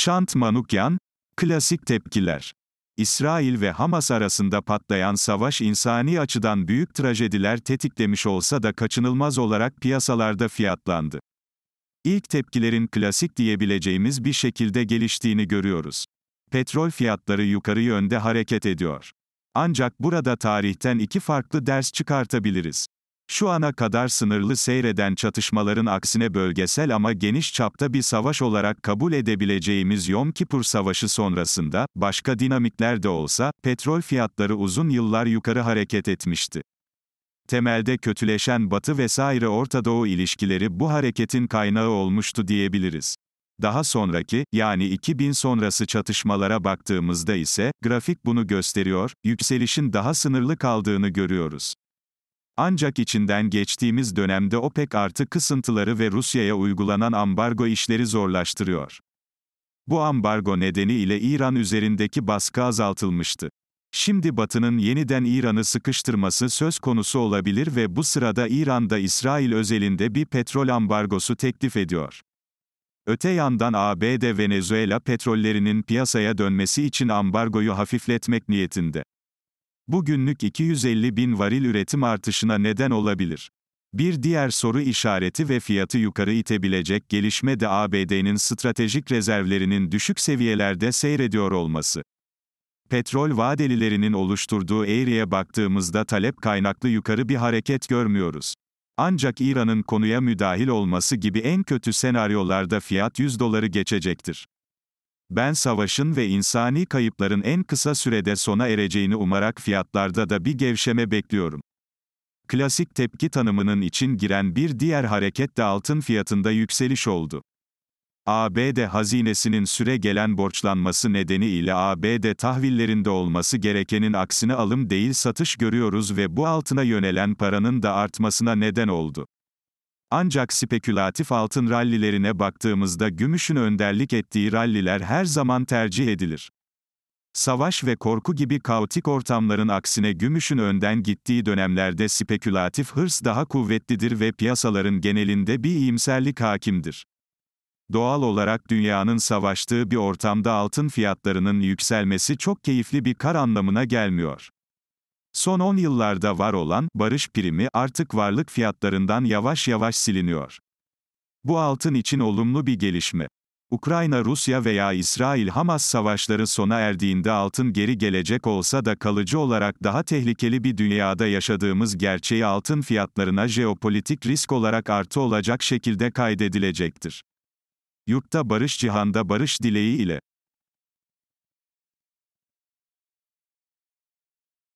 Şant Manukyan, klasik tepkiler. İsrail ve Hamas arasında patlayan savaş insani açıdan büyük trajediler tetiklemiş olsa da kaçınılmaz olarak piyasalarda fiyatlandı. İlk tepkilerin klasik diyebileceğimiz bir şekilde geliştiğini görüyoruz. Petrol fiyatları yukarı yönde hareket ediyor. Ancak burada tarihten iki farklı ders çıkartabiliriz. Şu ana kadar sınırlı seyreden çatışmaların aksine bölgesel ama geniş çapta bir savaş olarak kabul edebileceğimiz Yom Kippur Savaşı sonrasında, başka dinamikler de olsa, petrol fiyatları uzun yıllar yukarı hareket etmişti. Temelde kötüleşen Batı vesaire Orta Doğu ilişkileri bu hareketin kaynağı olmuştu diyebiliriz. Daha sonraki, yani 2000 sonrası çatışmalara baktığımızda ise, grafik bunu gösteriyor, yükselişin daha sınırlı kaldığını görüyoruz. Ancak içinden geçtiğimiz dönemde OPEC artı kısıntıları ve Rusya'ya uygulanan ambargo işleri zorlaştırıyor. Bu ambargo nedeniyle İran üzerindeki baskı azaltılmıştı. Şimdi Batı'nın yeniden İran'ı sıkıştırması söz konusu olabilir ve bu sırada İran da İsrail özelinde bir petrol ambargosu teklif ediyor. Öte yandan ABD Venezuela petrollerinin piyasaya dönmesi için ambargoyu hafifletmek niyetinde. Bugünlük 250 bin varil üretim artışına neden olabilir. Bir diğer soru işareti ve fiyatı yukarı itebilecek gelişme de ABD'nin stratejik rezervlerinin düşük seviyelerde seyrediyor olması. Petrol vadelilerinin oluşturduğu eğriye baktığımızda talep kaynaklı yukarı bir hareket görmüyoruz. Ancak İran'ın konuya müdahil olması gibi en kötü senaryolarda fiyat $100 geçecektir. Ben savaşın ve insani kayıpların en kısa sürede sona ereceğini umarak fiyatlarda da bir gevşeme bekliyorum. Klasik tepki tanımının için giren bir diğer hareket de altın fiyatında yükseliş oldu. ABD hazinesinin süregelen borçlanması nedeniyle ABD tahvillerinde olması gerekenin aksine alım değil satış görüyoruz ve bu altına yönelen paranın da artmasına neden oldu. Ancak spekülatif altın rallilerine baktığımızda gümüşün önderlik ettiği ralliler her zaman tercih edilir. Savaş ve korku gibi kaotik ortamların aksine gümüşün önden gittiği dönemlerde spekülatif hırs daha kuvvetlidir ve piyasaların genelinde bir iyimserlik hakimdir. Doğal olarak dünyanın savaştığı bir ortamda altın fiyatlarının yükselmesi çok keyifli bir kar anlamına gelmiyor. Son 10 yıllarda var olan barış primi artık varlık fiyatlarından yavaş yavaş siliniyor. Bu altın için olumlu bir gelişme. Ukrayna-Rusya veya İsrail-Hamas savaşları sona erdiğinde altın geri gelecek olsa da kalıcı olarak daha tehlikeli bir dünyada yaşadığımız gerçeği altın fiyatlarına jeopolitik risk olarak artı olacak şekilde kaydedilecektir. Yurtta barış, cihanda barış dileği ile.